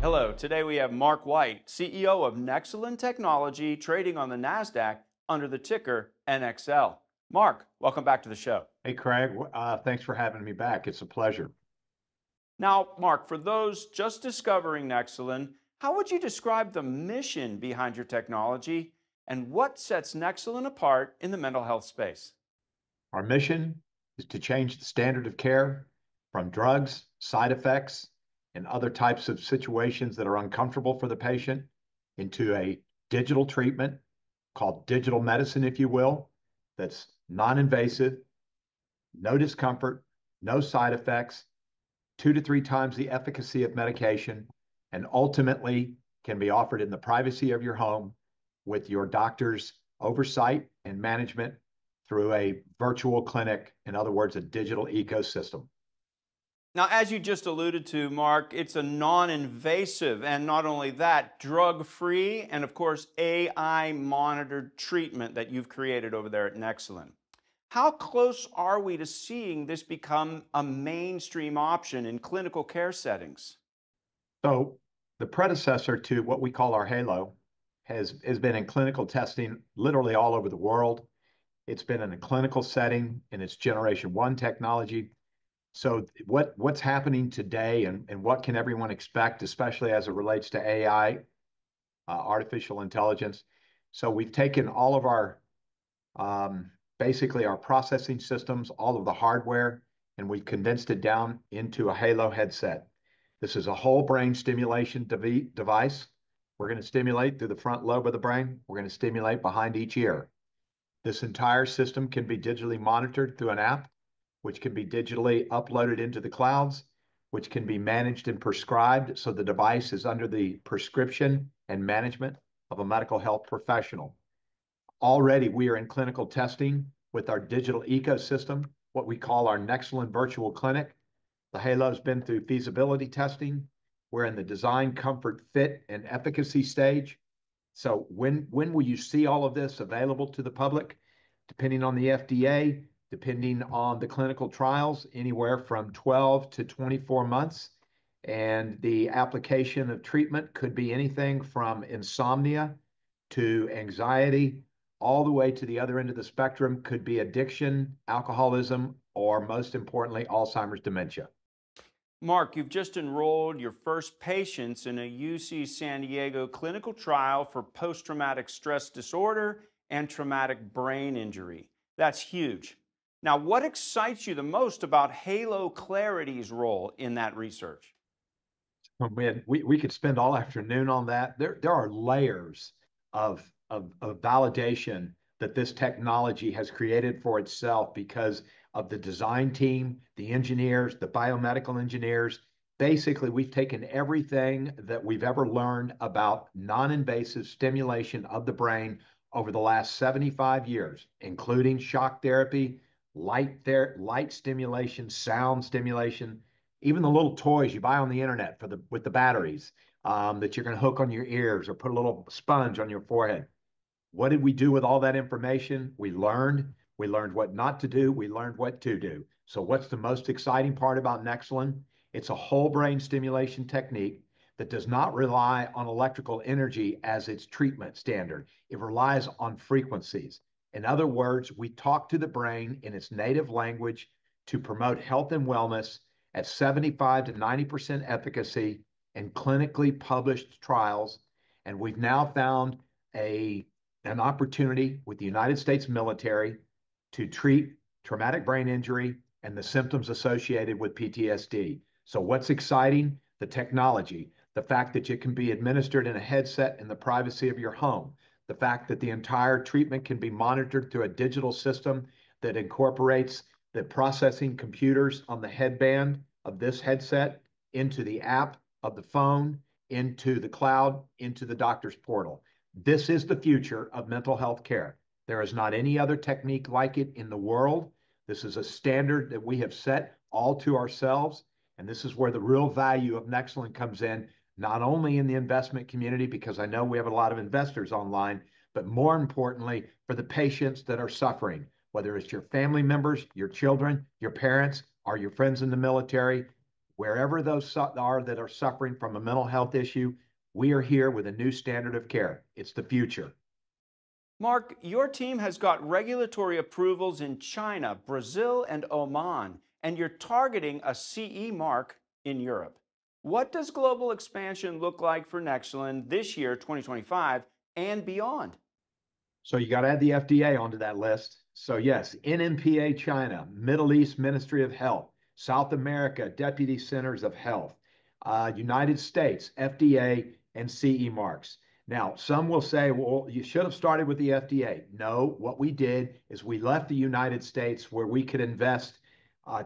Hello, today we have Mark White, CEO of Nexalin Technology, trading on the NASDAQ under the ticker NXL. Mark, welcome back to the show. Hey, Craig. Thanks for having me back. It's a pleasure. Now, Mark, for those just discovering Nexalin, how would you describe the mission behind your technology and what sets Nexalin apart in the mental health space? Our mission is to change the standard of care from drugs, side effects, and other types of situations that are uncomfortable for the patient into a digital treatment called digital medicine, if you will, that's non-invasive, no discomfort, no side effects, 2 to 3 times the efficacy of medication, and ultimately can be offered in the privacy of your home with your doctor's oversight and management through a virtual clinic, in other words, a digital ecosystem. Now, as you just alluded to, Mark, it's a non-invasive and not only that, drug-free and, of course, AI-monitored treatment that you've created over there at Nexalin. How close are we to seeing this become a mainstream option in clinical care settings? So the predecessor to what we call our Halo has been in clinical testing literally all over the world. It's been in a clinical setting in its Generation 1 technology. So what's happening today and what can everyone expect, especially as it relates to AI, artificial intelligence? So we've taken all of our, basically our processing systems, all of the hardware, and we've condensed it down into a Halo headset. This is a whole brain stimulation device. We're going to stimulate through the front lobe of the brain. We're going to stimulate behind each ear. This entire system can be digitally monitored through an app, which can be digitally uploaded into the clouds, which can be managed and prescribed, so the device is under the prescription and management of a medical health professional. Already, we are in clinical testing with our digital ecosystem, what we call our Nexalin Virtual Clinic. The Halo's been through feasibility testing. We're in the design, comfort, fit, and efficacy stage. So when will you see all of this available to the public? Depending on the FDA, depending on the clinical trials, anywhere from 12 to 24 months. And the application of treatment could be anything from insomnia to anxiety, all the way to the other end of the spectrum, could be addiction, alcoholism, or most importantly, Alzheimer's dementia. Mark, you've just enrolled your first patients in a UC San Diego clinical trial for post-traumatic stress disorder and traumatic brain injury. That's huge. Now, what excites you the most about Halo Clarity's role in that research? Oh, man, we could spend all afternoon on that. There are layers of validation that this technology has created for itself because of the design team, the engineers, the biomedical engineers. Basically, we've taken everything that we've ever learned about non-invasive stimulation of the brain over the last 75 years, including shock therapy, light stimulation, sound stimulation, even the little toys you buy on the internet with the batteries that you're going to hook on your ears or put a little sponge on your forehead. What did we do with all that information? We learned what not to do. We learned what to do. So what's the most exciting part about Nexalin? It's a whole brain stimulation technique that does not rely on electrical energy as its treatment standard. It relies on frequencies. In other words, we talk to the brain in its native language to promote health and wellness at 75 to 90% efficacy in clinically published trials. And we've now found an opportunity with the United States military to treat traumatic brain injury and the symptoms associated with PTSD. So what's exciting? The technology, the fact that it can be administered in a headset in the privacy of your home, the fact that the entire treatment can be monitored through a digital system that incorporates the processing computers on the headband of this headset into the app of the phone, into the cloud, into the doctor's portal. This is the future of mental health care. There is not any other technique like it in the world. This is a standard that we have set all to ourselves, and this is where the real value of Nexalin comes in, not only in the investment community, because I know we have a lot of investors online, but more importantly, for the patients that are suffering, whether it's your family members, your children, your parents, or your friends in the military, wherever those are that are suffering from a mental health issue, we are here with a new standard of care. It's the future. Mark, your team has got regulatory approvals in China, Brazil, and Oman, and you're targeting a CE mark in Europe. What does global expansion look like for Nexalin this year, 2025, and beyond? So you got to add the FDA onto that list. So yes, NMPA China, Middle East Ministry of Health, South America, Deputy Centers of Health, United States, FDA, and CE marks. Now, some will say, well, you should have started with the FDA. No, what we did is we left the United States where we could invest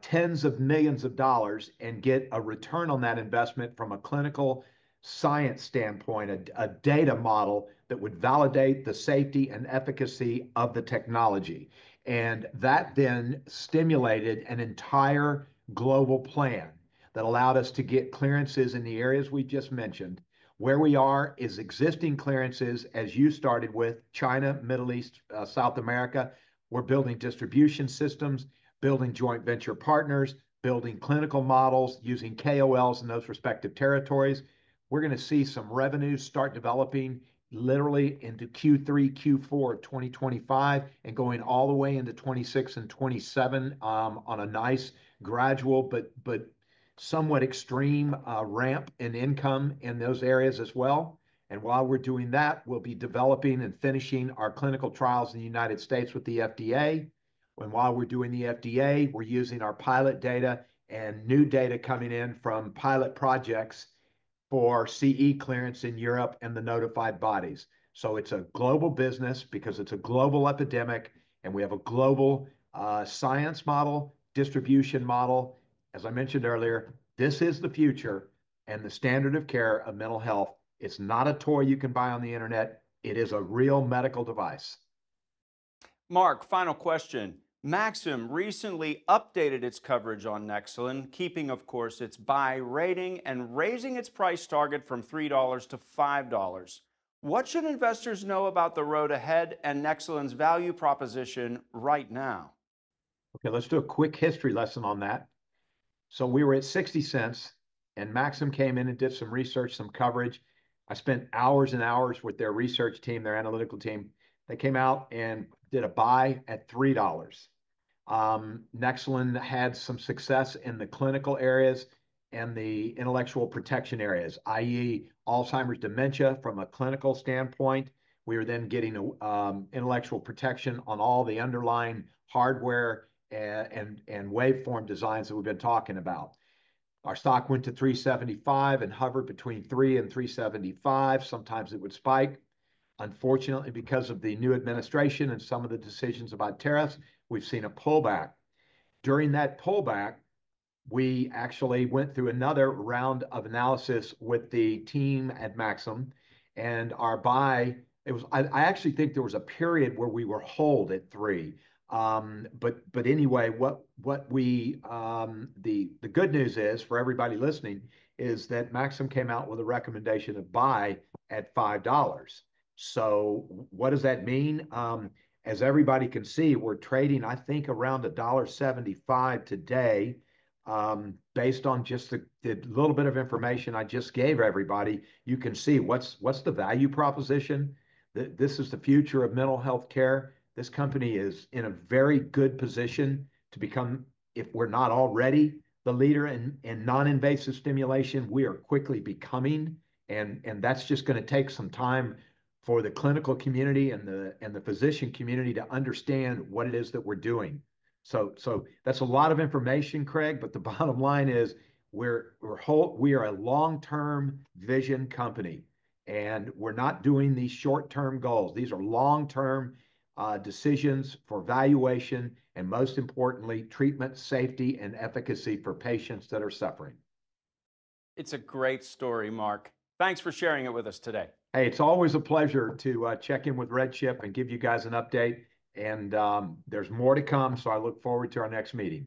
tens of millions of dollars and get a return on that investment from a clinical science standpoint, a data model that would validate the safety and efficacy of the technology. And that then stimulated an entire global plan that allowed us to get clearances in the areas we just mentioned. Where we are is existing clearances, as you started with, China, Middle East, South America. We're building distribution systems, building joint venture partners, building clinical models, using KOLs in those respective territories. We're going to see some revenues start developing literally into Q3, Q4 of 2025 and going all the way into 26 and 27 on a nice gradual but somewhat extreme ramp in income in those areas as well. And while we're doing that, we'll be developing and finishing our clinical trials in the United States with the FDA. And while we're doing the FDA, we're using our pilot data and new data coming in from pilot projects for CE clearance in Europe and the notified bodies. So it's a global business because it's a global epidemic, and we have a global science model, distribution model. As I mentioned earlier, this is the future and the standard of care of mental health. It's not a toy you can buy on the internet. It is a real medical device. Mark, final question. Maxim recently updated its coverage on Nexalin, keeping, of course, its buy rating and raising its price target from $3 to $5. What should investors know about the road ahead and Nexalin's value proposition right now? Okay, let's do a quick history lesson on that. So we were at 60 cents, and Maxim came in and did some research, some coverage. I spent hours and hours with their research team, their analytical team. They came out and did a buy at $3. Nexalin had some success in the clinical areas and the intellectual protection areas, i.e. Alzheimer's dementia from a clinical standpoint. We were then getting intellectual protection on all the underlying hardware and waveform designs that we've been talking about. Our stock went to 375 and hovered between 3 and 375. Sometimes it would spike. Unfortunately, because of the new administration and some of the decisions about tariffs, we've seen a pullback. During that pullback, we actually went through another round of analysis with the team at Maxim, and our buy, it was, I actually think there was a period where we were hold at 3. But anyway, what we the good news is for everybody listening is that Maxim came out with a recommendation of buy at $5. So what does that mean? As everybody can see, we're trading, I think, around $1.75 today, based on just the little bit of information I just gave everybody. You can see what's the value proposition. This is the future of mental health care. This company is in a very good position to become, if we're not already, the leader in non-invasive stimulation. We are quickly becoming, and that's just going to take some time for the clinical community and the physician community to understand what it is that we're doing. So that's a lot of information, Craig, but the bottom line is we are a long-term vision company, and we're not doing these short-term goals. These are long-term decisions for valuation, and most importantly, treatment, safety, and efficacy for patients that are suffering. It's a great story, Mark. Thanks for sharing it with us today. Hey, it's always a pleasure to check in with Red Chip and give you guys an update. And there's more to come, so I look forward to our next meeting.